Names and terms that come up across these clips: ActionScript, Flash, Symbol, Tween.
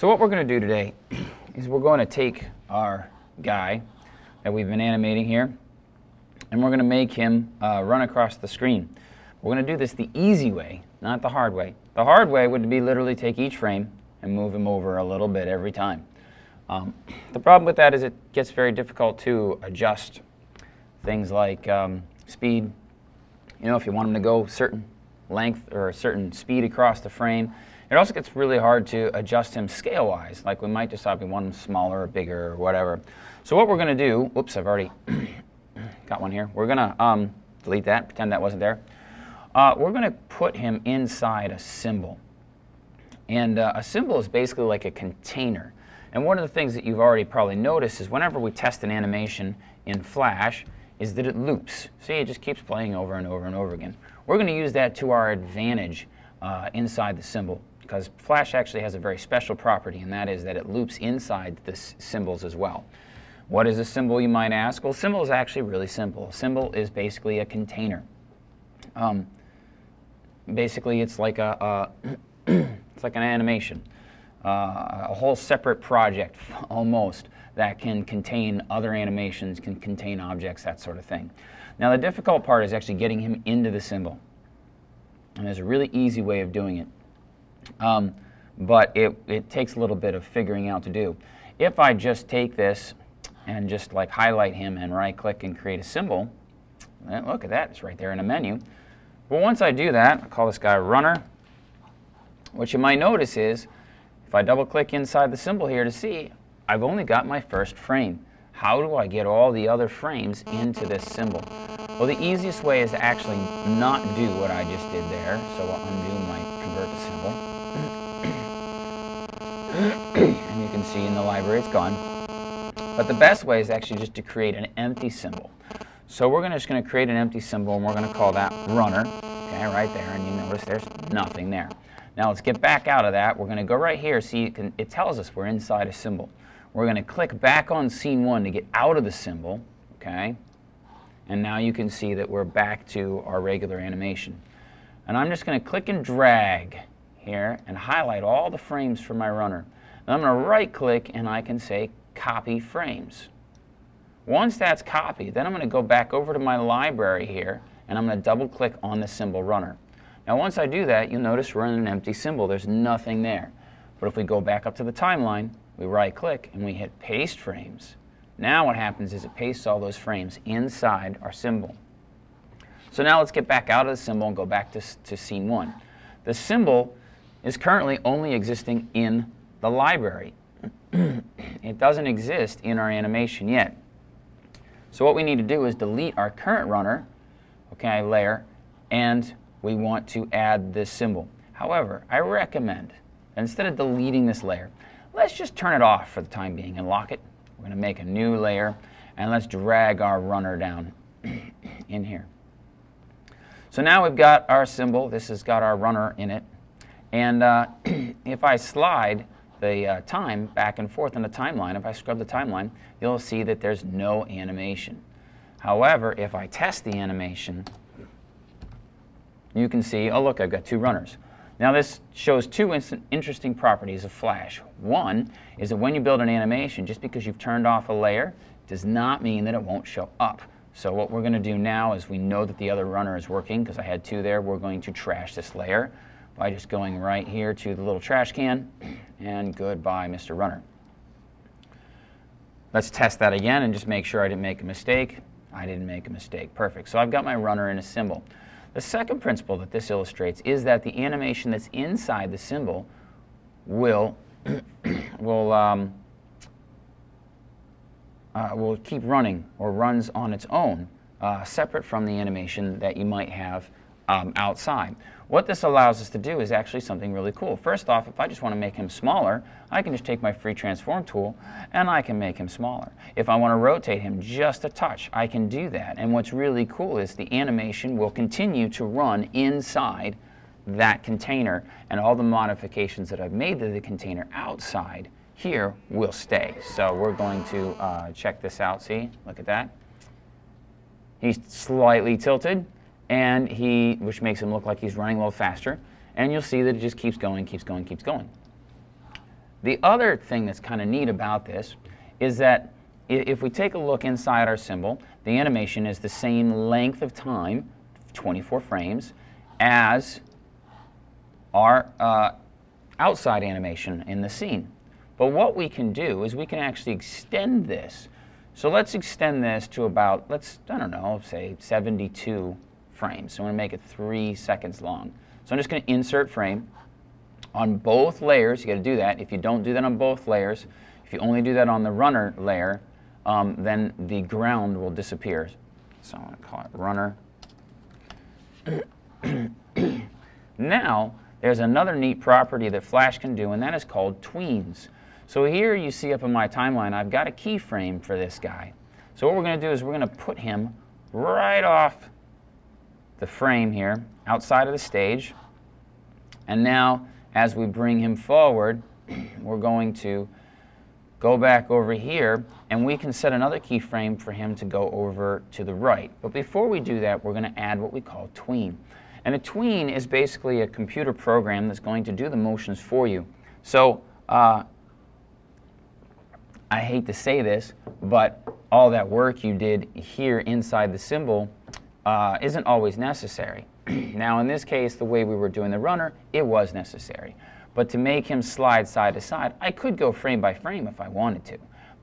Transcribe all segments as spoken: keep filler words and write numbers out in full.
So what we're going to do today is we're going to take our guy that we've been animating here, and we're going to make him uh, run across the screen. We're going to do this the easy way, not the hard way. The hard way would be literally take each frame and move him over a little bit every time. Um, the problem with that is it gets very difficult to adjust things like um, speed. You know, if you want them to go certain length or a certain speed across the frame. It also gets really hard to adjust him scale-wise. Like we might decide we want him smaller or bigger or whatever. So what we're going to do, oops, I've already got one here. We're going to um, delete that, pretend that wasn't there. Uh, we're going to put him inside a symbol. And uh, a symbol is basically like a container. And one of the things that you've already probably noticed is whenever we test an animation in Flash is that it loops. See, it just keeps playing over and over and over again. We're going to use that to our advantage uh, inside the symbol, because Flash actually has a very special property, and that is that it loops inside the symbols as well. What is a symbol, you might ask? Well, a symbol is actually really simple. A symbol is basically a container. Um, basically, it's like a uh, it's like an animation, uh, a whole separate project almost that can contain other animations, can contain objects, that sort of thing. Now, the difficult part is actually getting him into the symbol, and there's a really easy way of doing it, um, but it, it takes a little bit of figuring out to do. If I just take this and just like highlight him and right-click and create a symbol, and look at that, it's right there in a menu. Well, once I do that, I call this guy Runner. What you might notice is if I double-click inside the symbol here to see, I've only got my first frame. How do I get all the other frames into this symbol? Well, the easiest way is to actually not do what I just did there. So I'll undo my convert to symbol. And you can see in the library it's gone. But the best way is actually just to create an empty symbol. So we're gonna, just going to create an empty symbol, and we're going to call that Runner. Okay, right there. And you notice there's nothing there. Now let's get back out of that. We're going to go right here. See, you can, it tells us we're inside a symbol. We're going to click back on scene one to get out of the symbol, okay? And now you can see that we're back to our regular animation. And I'm just going to click and drag here and highlight all the frames for my runner. And I'm going to right-click, and I can say copy frames. Once that's copied, then I'm going to go back over to my library here, and I'm going to double-click on the symbol runner. Now once I do that, you'll notice we're in an empty symbol. There's nothing there. But if we go back up to the timeline, we right-click and we hit paste frames. Now what happens is it pastes all those frames inside our symbol. So now let's get back out of the symbol and go back to, to scene one. The symbol is currently only existing in the library. It doesn't exist in our animation yet. So what we need to do is delete our current runner, okay, layer, and we want to add this symbol. However, I recommend, instead of deleting this layer, let's just turn it off for the time being and lock it. We're going to make a new layer, and let's drag our runner down in here. So now we've got our symbol. This has got our runner in it. And uh, if I slide the uh, time back and forth on the timeline, if I scrub the timeline, you'll see that there's no animation. However, if I test the animation, you can see, oh, look, I've got two runners. Now this shows two interesting properties of Flash. One is that when you build an animation, just because you've turned off a layer does not mean that it won't show up. So what we're going to do now is we know that the other runner is working, because I had two there. We're going to trash this layer by just going right here to the little trash can, and goodbye, Mister Runner. Let's test that again and just make sure I didn't make a mistake. I didn't make a mistake. Perfect. So I've got my runner in a symbol. The second principle that this illustrates is that the animation that's inside the symbol will will um, uh, will keep running, or runs on its own, uh, separate from the animation that you might have um, outside. What this allows us to do is actually something really cool. First off, if I just want to make him smaller, I can just take my free transform tool and I can make him smaller. If I want to rotate him just a touch, I can do that. And what's really cool is the animation will continue to run inside that container, and all the modifications that I've made to the container outside here will stay. So we're going to uh, check this out. See, look at that. He's slightly tilted, and he, which makes him look like he's running a little faster, and you'll see that it just keeps going, keeps going, keeps going. The other thing that's kind of neat about this is that if we take a look inside our symbol, the animation is the same length of time, twenty-four frames, as our uh, outside animation in the scene. But what we can do is we can actually extend this. So let's extend this to about, let's, I don't know, say seventy-two frames. So I'm going to make it three seconds long. So I'm just going to insert frame on both layers. You got to do that. If you don't do that on both layers, if you only do that on the runner layer, um, then the ground will disappear. So I'm going to call it runner. Now, there's another neat property that Flash can do, and that is called tweens. So here you see up in my timeline, I've got a keyframe for this guy. So what we're going to do is we're going to put him right off the frame here, outside of the stage. And now, as we bring him forward, we're going to go back over here, and we can set another keyframe for him to go over to the right. But before we do that, we're going to add what we call tween. And a tween is basically a computer program that's going to do the motions for you. So uh, I hate to say this, but all that work you did here inside the symbol uh, isn't always necessary. Now, in this case, the way we were doing the runner, it was necessary. But to make him slide side to side, I could go frame by frame if I wanted to,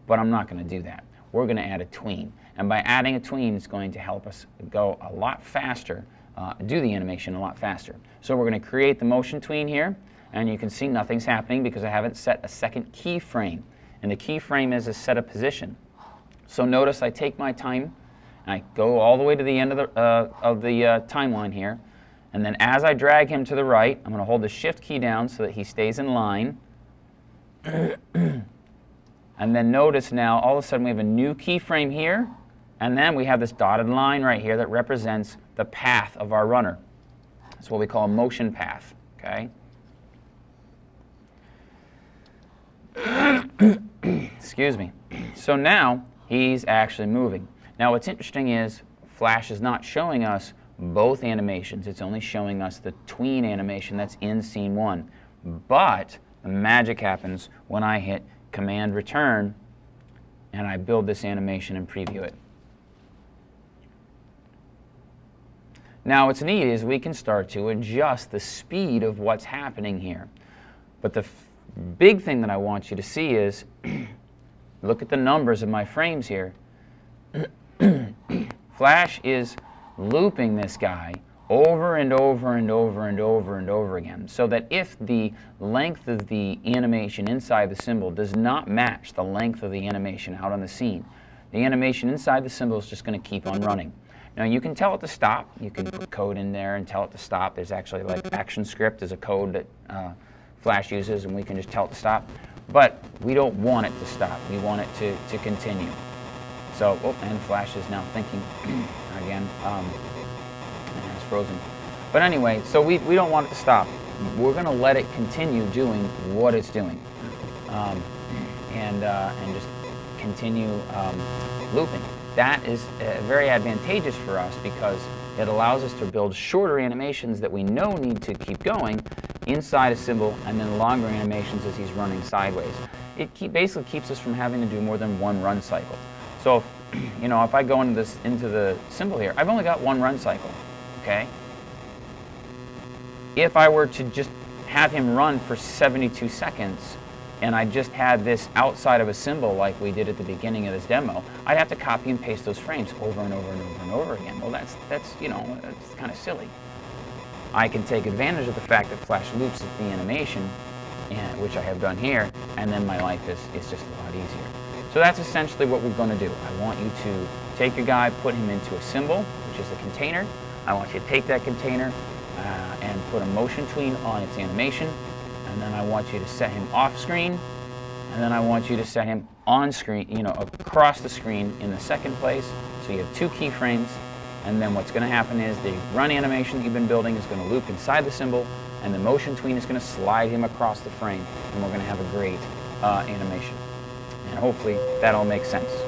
but I'm not going to do that. We're going to add a tween. And by adding a tween, it's going to help us go a lot faster, uh, do the animation a lot faster. So we're going to create the motion tween here, and you can see nothing's happening because I haven't set a second keyframe. And the keyframe is a set of position. So notice I take my time, and I go all the way to the end of the, uh, of the uh, timeline here. And then as I drag him to the right, I'm going to hold the shift key down so that he stays in line. And then notice now, all of a sudden we have a new keyframe here, and then we have this dotted line right here that represents the path of our runner. That's what we call a motion path. Okay? Excuse me. So now he's actually moving. Now what's interesting is Flash is not showing us both animations. It's only showing us the tween animation that's in scene one. But the magic happens when I hit Command Return and I build this animation and preview it. Now what's neat is we can start to adjust the speed of what's happening here. But the big thing that I want you to see is look at the numbers of my frames here. Flash is looping this guy over and over and over and over and over again, so that if the length of the animation inside the symbol does not match the length of the animation out on the scene, the animation inside the symbol is just going to keep on running. Now you can tell it to stop. You can put code in there and tell it to stop. There's actually like ActionScript is a code that uh, Flash uses, and we can just tell it to stop. But we don't want it to stop. We want it to, to continue. So, oh, and Flash is now thinking again. Um, it's frozen. But anyway, so we, we don't want it to stop. We're going to let it continue doing what it's doing. Um, and, uh, and just continue um, looping. That is uh, very advantageous for us because it allows us to build shorter animations that we know need to keep going inside a symbol, and then longer animations as he's running sideways. It keep, basically keeps us from having to do more than one run cycle. So, you know, if I go into this into the symbol here, I've only got one run cycle, okay? If I were to just have him run for seventy-two seconds, and I just had this outside of a symbol like we did at the beginning of this demo, I'd have to copy and paste those frames over and over and over and over again. Well, that's, that's you know, that's kind of silly. I can take advantage of the fact that Flash loops at the animation, and, which I have done here, and then my life is, is just a lot easier. So that's essentially what we're going to do. I want you to take your guy, put him into a symbol, which is a container. I want you to take that container uh, and put a motion tween on its animation. And then I want you to set him off screen. And then I want you to set him on screen, you know, across the screen in the second place. So you have two keyframes. And then what's going to happen is the run animation that you've been building is going to loop inside the symbol. And the motion tween is going to slide him across the frame. And we're going to have a great uh, animation. And hopefully that all makes sense.